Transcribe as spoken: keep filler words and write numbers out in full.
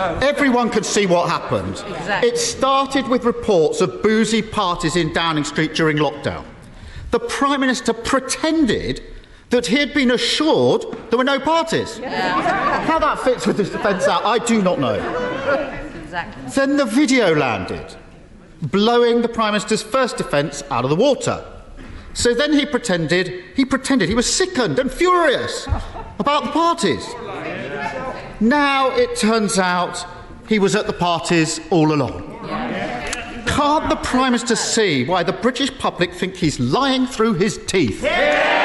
Everyone could see what happened. Exactly. It started with reports of boozy parties in Downing Street during lockdown. The Prime Minister pretended that he had been assured there were no parties. Yeah. How that fits with this defence out, I do not know. Exactly. Then the video landed, blowing the Prime Minister's first defence out of the water. So then he pretended, he pretended he was sickened and furious about the parties. Now it turns out he was at the parties all along. Yeah. Can't the Prime Minister see why the British public think he's lying through his teeth? Yeah.